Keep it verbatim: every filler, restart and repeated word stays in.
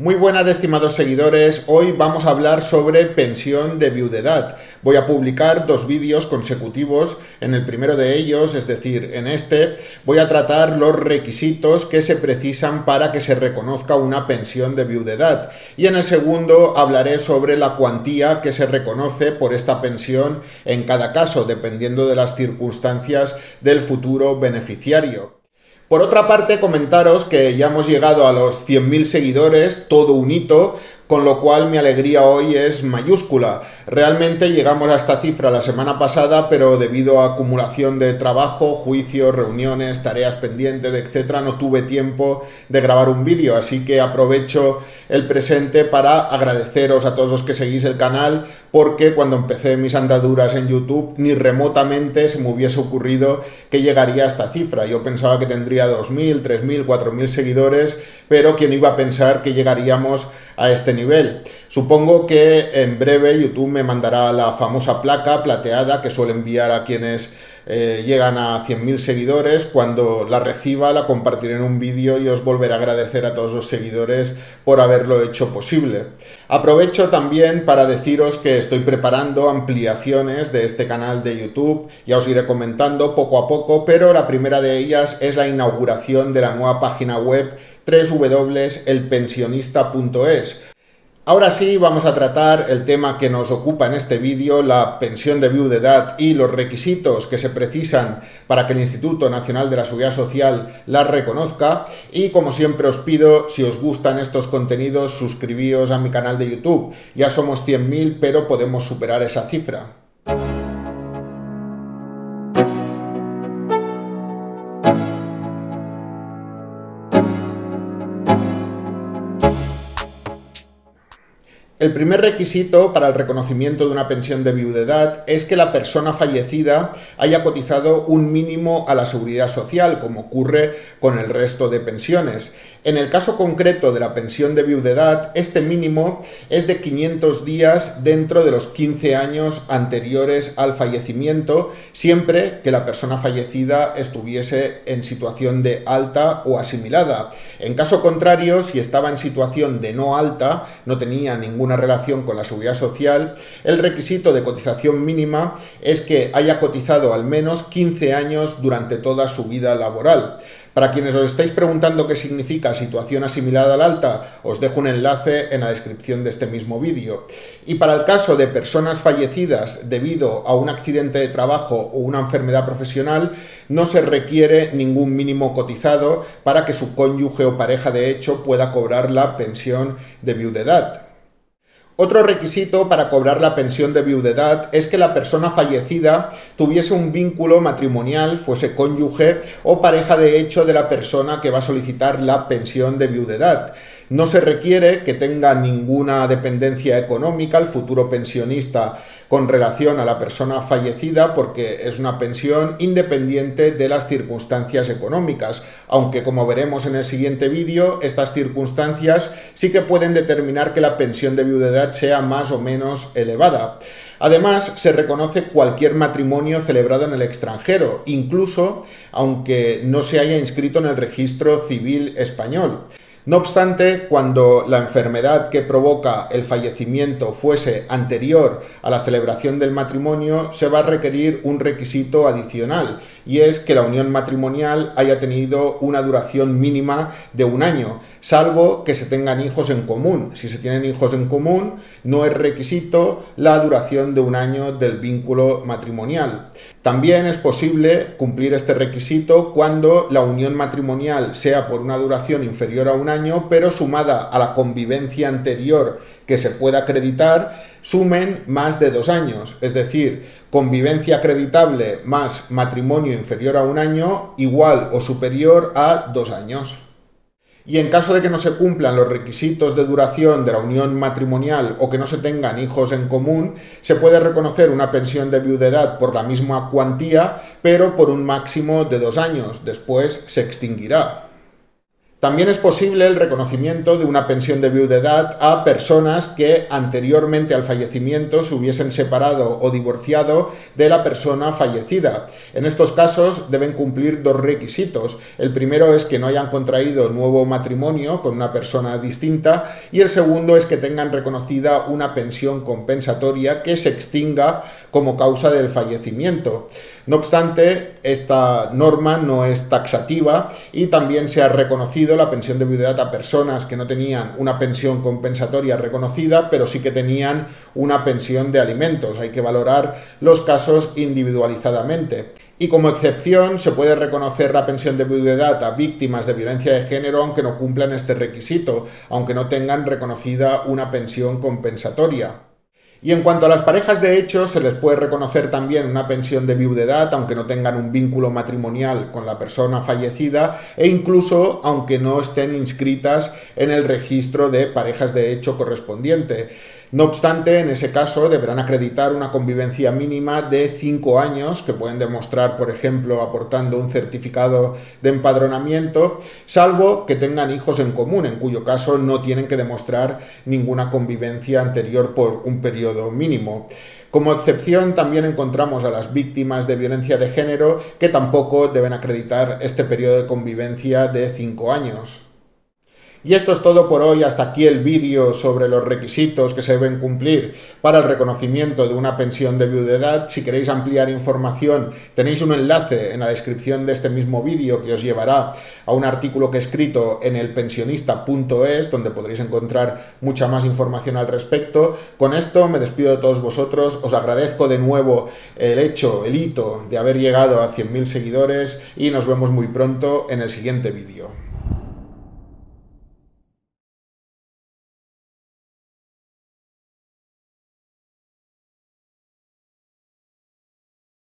Muy buenas, estimados seguidores. Hoy vamos a hablar sobre pensión de viudedad. Voy a publicar dos vídeos consecutivos. En el primero de ellos, es decir, en este, voy a tratar los requisitos que se precisan para que se reconozca una pensión de viudedad. Y en el segundo hablaré sobre la cuantía que se reconoce por esta pensión en cada caso, dependiendo de las circunstancias del futuro beneficiario. Por otra parte, comentaros que ya hemos llegado a los cien mil seguidores, todo un hito, con lo cual mi alegría hoy es mayúscula. Realmente llegamos a esta cifra la semana pasada, pero debido a acumulación de trabajo, juicios, reuniones, tareas pendientes, etcétera, no tuve tiempo de grabar un vídeo, así que aprovecho el presente para agradeceros a todos los que seguís el canal, porque cuando empecé mis andaduras en YouTube, ni remotamente se me hubiese ocurrido que llegaría a esta cifra. Yo pensaba que tendría dos mil, tres mil, cuatro mil seguidores, pero ¿quién iba a pensar que llegaríamos a este nivel? nivel. Supongo que en breve YouTube me mandará la famosa placa plateada que suele enviar a quienes eh, llegan a cien mil seguidores. Cuando la reciba la compartiré en un vídeo y os volveré a agradecer a todos los seguidores por haberlo hecho posible. Aprovecho también para deciros que estoy preparando ampliaciones de este canal de YouTube. Ya os iré comentando poco a poco, pero la primera de ellas es la inauguración de la nueva página web doble u doble u doble u punto el pensionista punto es. Ahora sí, vamos a tratar el tema que nos ocupa en este vídeo, la pensión de viudedad y los requisitos que se precisan para que el Instituto Nacional de la Seguridad Social la reconozca. Y como siempre os pido, si os gustan estos contenidos, suscribíos a mi canal de YouTube. Ya somos cien mil, pero podemos superar esa cifra. El primer requisito para el reconocimiento de una pensión de viudedad es que la persona fallecida haya cotizado un mínimo a la seguridad social, como ocurre con el resto de pensiones. En el caso concreto de la pensión de viudedad, este mínimo es de quinientos días dentro de los quince años anteriores al fallecimiento, siempre que la persona fallecida estuviese en situación de alta o asimilada. En caso contrario, si estaba en situación de no alta, no tenía ninguna una relación con la seguridad social, el requisito de cotización mínima es que haya cotizado al menos quince años durante toda su vida laboral. Para quienes os estáis preguntando qué significa situación asimilada al alta, os dejo un enlace en la descripción de este mismo vídeo. Y para el caso de personas fallecidas debido a un accidente de trabajo o una enfermedad profesional, no se requiere ningún mínimo cotizado para que su cónyuge o pareja de hecho pueda cobrar la pensión de viudedad. Otro requisito para cobrar la pensión de viudedad es que la persona fallecida tuviese un vínculo matrimonial, fuese cónyuge o pareja de hecho de la persona que va a solicitar la pensión de viudedad. No se requiere que tenga ninguna dependencia económica el futuro pensionista con relación a la persona fallecida, porque es una pensión independiente de las circunstancias económicas, aunque como veremos en el siguiente vídeo, estas circunstancias sí que pueden determinar que la pensión de viudedad sea más o menos elevada. Además, se reconoce cualquier matrimonio celebrado en el extranjero, incluso aunque no se haya inscrito en el registro civil español. No obstante, cuando la enfermedad que provoca el fallecimiento fuese anterior a la celebración del matrimonio, se va a requerir un requisito adicional, y es que la unión matrimonial haya tenido una duración mínima de un año, salvo que se tengan hijos en común. Si se tienen hijos en común, no es requisito la duración de un año del vínculo matrimonial. También es posible cumplir este requisito cuando la unión matrimonial sea por una duración inferior a un año, pero sumada a la convivencia anterior que se pueda acreditar, sumen más de dos años. Es decir, convivencia acreditable más matrimonio inferior a un año igual o superior a dos años. Y en caso de que no se cumplan los requisitos de duración de la unión matrimonial o que no se tengan hijos en común, se puede reconocer una pensión de viudedad por la misma cuantía, pero por un máximo de dos años. Después se extinguirá. También es posible el reconocimiento de una pensión de viudedad a personas que anteriormente al fallecimiento se hubiesen separado o divorciado de la persona fallecida. En estos casos deben cumplir dos requisitos. El primero es que no hayan contraído nuevo matrimonio con una persona distinta y el segundo es que tengan reconocida una pensión compensatoria que se extinga como causa del fallecimiento. No obstante, esta norma no es taxativa y también se ha reconocido la pensión de viudedad a personas que no tenían una pensión compensatoria reconocida, pero sí que tenían una pensión de alimentos. Hay que valorar los casos individualizadamente. Y como excepción, se puede reconocer la pensión de viudedad a víctimas de violencia de género aunque no cumplan este requisito, aunque no tengan reconocida una pensión compensatoria. Y en cuanto a las parejas de hecho, se les puede reconocer también una pensión de viudedad, aunque no tengan un vínculo matrimonial con la persona fallecida e incluso aunque no estén inscritas en el registro de parejas de hecho correspondiente. No obstante, en ese caso deberán acreditar una convivencia mínima de cinco años, que pueden demostrar, por ejemplo, aportando un certificado de empadronamiento, salvo que tengan hijos en común, en cuyo caso no tienen que demostrar ninguna convivencia anterior por un periodo mínimo. Como excepción también encontramos a las víctimas de violencia de género, que tampoco deben acreditar este periodo de convivencia de cinco años. Y esto es todo por hoy. Hasta aquí el vídeo sobre los requisitos que se deben cumplir para el reconocimiento de una pensión de viudedad. Si queréis ampliar información, tenéis un enlace en la descripción de este mismo vídeo que os llevará a un artículo que he escrito en el pensionista punto es, donde podréis encontrar mucha más información al respecto. Con esto me despido de todos vosotros. Os agradezco de nuevo el hecho, el hito de haber llegado a cien mil seguidores y nos vemos muy pronto en el siguiente vídeo.